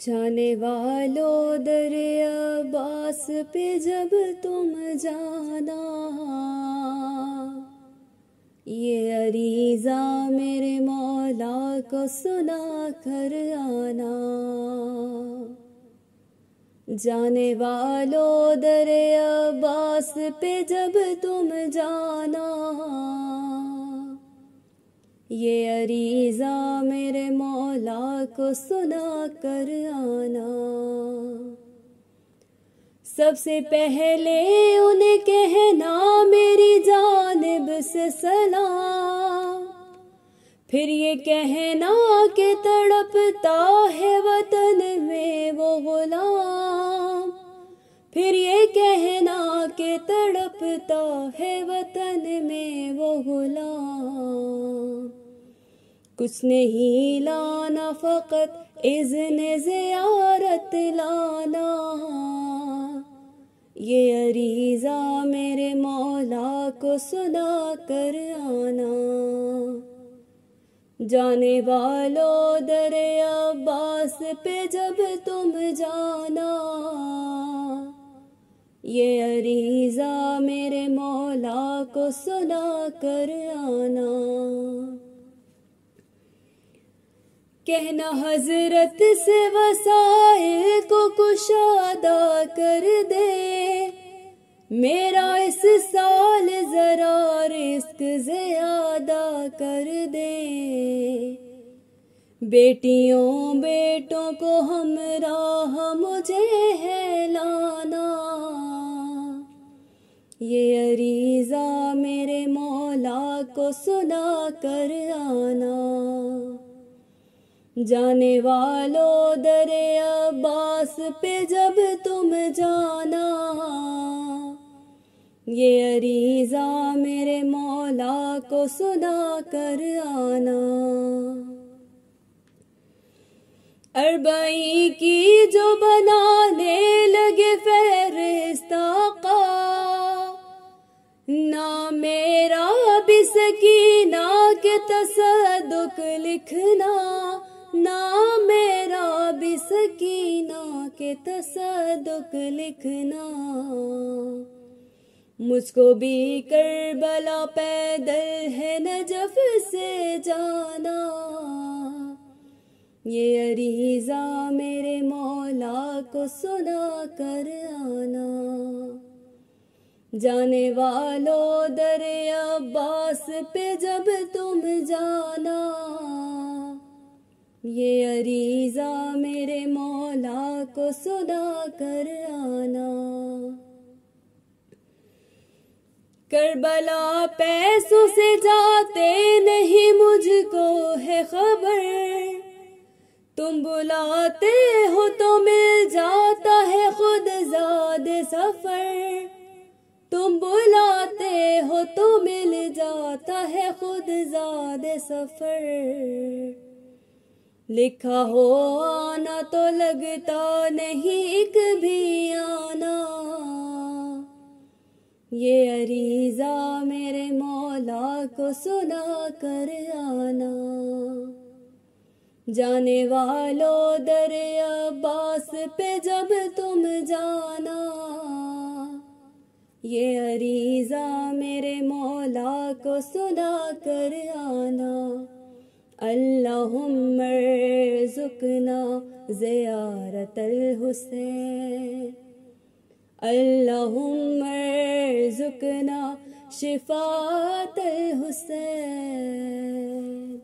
जाने वालों दरिया अब्बास पे जब तुम जाना, ये अरीजा मेरे मौला को सुना कर आना। जाने वालों दरिया अब्बास पे जब तुम जाना, ये अरीजा मेरे मौला को सुना कर आना। सबसे पहले उन्हें कहना मेरी जानिब से सलाम, फिर ये कहना कि तड़पता है वतन में वो गुलाम, फिर ये कहना कि तड़पता है वतन में वो गुलाम। कुछ नहीं लाना फकत इज़्न-ए-ज़ियारत लाना, ये अरीजा मेरे मौला को सुना कर आना। जाने वालों दरे अब्बास पे जब तुम जाना, ये अरीजा मेरे मौला को सुना कर आना। कहना हजरत से वसारे को कुशादा कर दे, मेरा इस साल जरा रिस्क ज्यादा कर दे। बेटियों बेटों को हमराह मुझे है लाना, ये अरीजा मेरे मौला को सुना कर आना। जाने वालों दरे अब्बास पे जब तुम जाना, ये अरीजा मेरे मौला को सुना कर आना। अरबाई की जो बनाने लगे फेरिश्ता का, ना मेरा भी सकीना के तसदुक़ लिखना, ना मेरा भी सकीना के तसदुक़ लिखना। मुझको भी करबला पैदल है नजफ से जाना, ये अरीजा मेरे मौला को सुना कर आना। जाने वालों दरे अब्बास पे जब तुम जाना, ये अरीजा मेरे मौला को सुना कर आना। करबला पैसों से जाते नहीं मुझको है खबर, तुम बुलाते हो तो मिल जाता है खुद ज़ादे सफर, तुम बुलाते हो तो मिल जाता है खुद ज़ादे सफर। लिखा हो आना तो लगता नहीं एक भी आना, ये अरीजा मेरे मौला को सुना कर आना। जाने वालों दरे अब्बास पे जब तुम जाना, ये अरीजा मेरे मौला को सुना कर आना। अल्लाहुम अर्ज़ुकना ज़ियारत अल हुसैन, अल्लाहुम अर्ज़ुकना शिफ़ात अल हुसैन।